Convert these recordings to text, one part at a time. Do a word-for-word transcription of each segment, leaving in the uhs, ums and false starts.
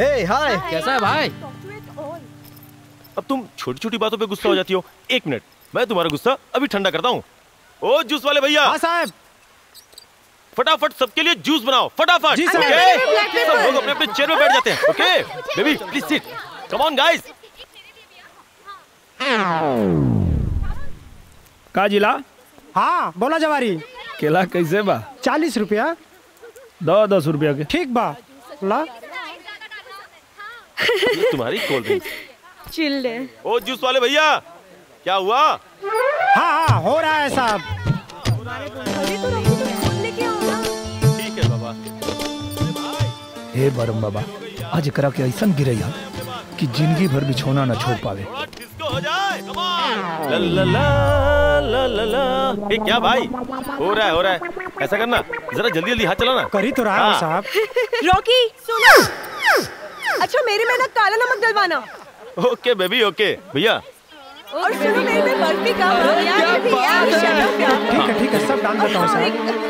हे हाय, कैसा है भाई? अब तुम छोटी छोटी बातों पे गुस्सा हो जाती हो। एक मिनट, मैं तुम्हारा गुस्सा अभी ठंडा करता हूँ। ओ जूस वाले भैया, हाँ साहब, फटाफट सबके लिए जूस बनाओ फटाफट। जी सर, सब लोग अपने अपने चेयर में बैठ जाते हैं। Okay baby, please sit. Come on guys. का जिला? हाँ बोला जवारी। केला कैसे बा? चालीस रुपया दो, दस रुपया के ठीक बा। ला तुम्हारी कोल्ड ड्रिंक। चिल्ले। ओ जूस वाले भैया, क्या हुआ? हाँ हाँ हो रहा है साहब। ठीक है बाबा। हे बरम बाबा, आज करा के ऐसा गिरे कि जिंदगी भर बिछोना ना छोड़ पावे। हो जाए। ला ला ला ला ला ला। ए, क्या भाई हो रहा है? हो रहा है ऐसा करना, जरा जल्दी जल्दी हाथ चलाना। कर ही तो रहा हूं साहब। रॉकी सुनो, अच्छा मेरे में ना काला नमक डलवाना। ओके बेबी, ओके भैया। और सुनो, मेरे में बर्फी का ठीक है ठीक है, सब डाल देता हूं साहब।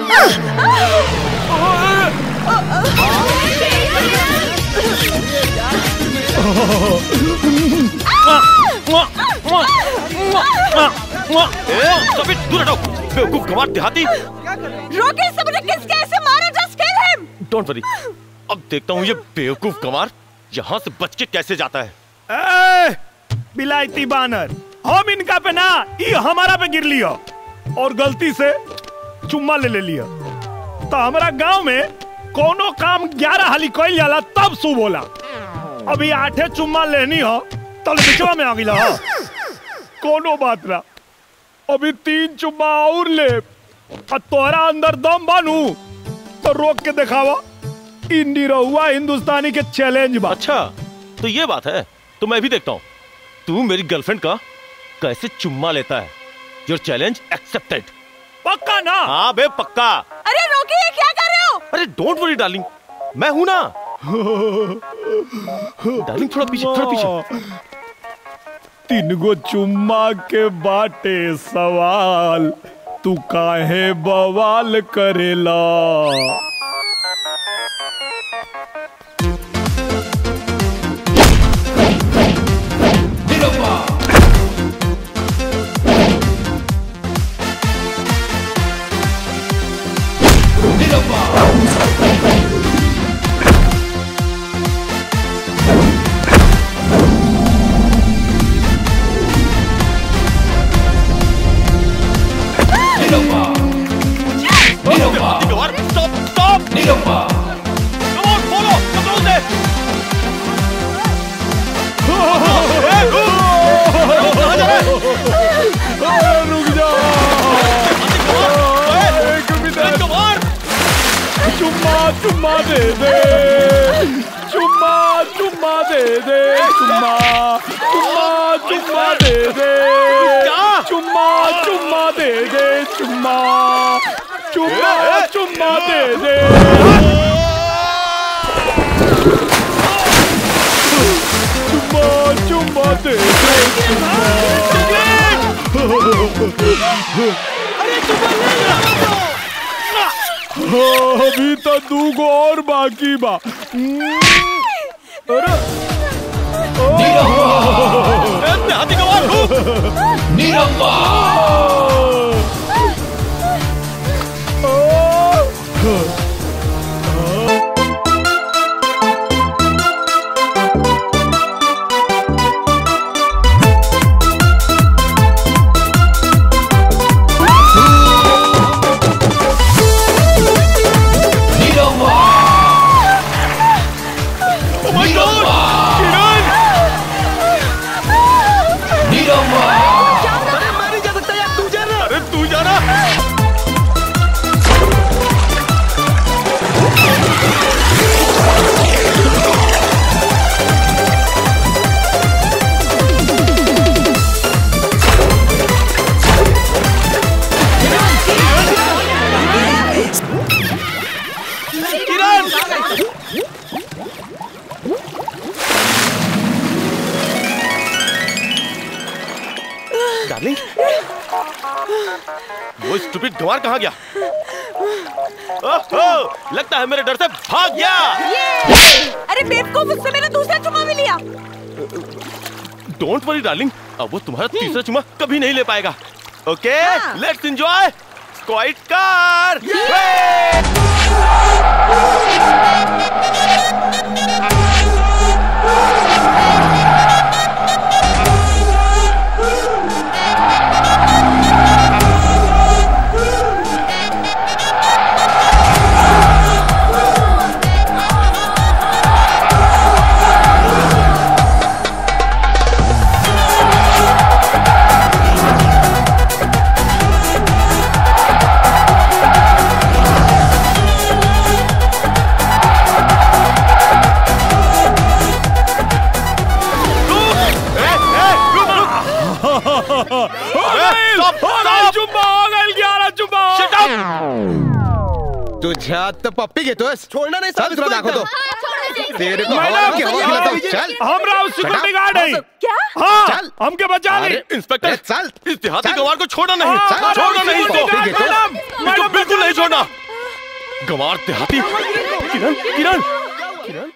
सभी दूर हटो, बेवकूफ गंवार देहाती। रॉकी, सबने किसके ऐसे मारा? Just kill him. Don't worry, अब देखता हूँ ये बेवकूफ गंवार यहाँ से बच के कैसे जाता है। बिलायती बानर, हम इनका पे ना, ये हमारा पे गिर लिया और गलती से चुम्मा ले ले लिया। तो हमारा गांव में कोनो काम ग्यारह हाली कोई जाला तब सु बोला। अभी आठे चुम्मा लेनी हो तो में आ गई। कोनो बात ना, अभी तीन चुम्मा और ले। तोहरा अंदर दम बानू तो रोक के दिखावा। निरहुआ हिंदुस्तानी के चैलेंज बा। अच्छा तो ये बात है, तो मैं भी देखता हूँ तू मेरी गर्लफ्रेंड का कैसे चुम्मा लेता है। Your challenge accepted. पक्का ना? हाँ बे पक्का। अरे रोकी, ये क्या कर रहे हो? अरे डोंट वरी डार्लिंग, मैं हूँ ना। डार्लिंग थोड़ा पीछे, थोड़ा पीछे। तीन गो चुम्मा के बाटे सवाल, तू काहे बवाल करेला? चुम्मा दे दे, चुम्मा चुम्मा दे दे, चुम्मा चुम्मा चुम्मा दे दे, चुम्मा चुम्मा दे दे, चुम्मा चुम्मा चुम्मा दे दे। चुम्मा चुम्मा दे दे। अभी तो दूगो और बाकी बा। निरहुआ वो स्टूपिड गवार कहाँ गया? ओहो, लगता है मेरे डर से भाग गया। अरे बेबी, ऑफ कोर्स उससे मेरा दूसरा चुम्मा भी लिया। डोंट वरी डार्लिंग, अब वो तुम्हारा तीसरा चुम्मा कभी नहीं ले पाएगा। Okay, let's enjoy squid car. तो पप्पी के तो छोड़ना नहीं, सब थोड़ा देखो तो तेरे को चल हमराव सिक्योरिटी गार्ड है क्या? हां हमके बचा ले। इंस्पेक्टर चल, इस देहाती गंवार को छोड़ना नहीं, छोड़ना नहीं, इसको बिल्कुल नहीं छोड़ना। गंवार देहाती किरण किरण किरण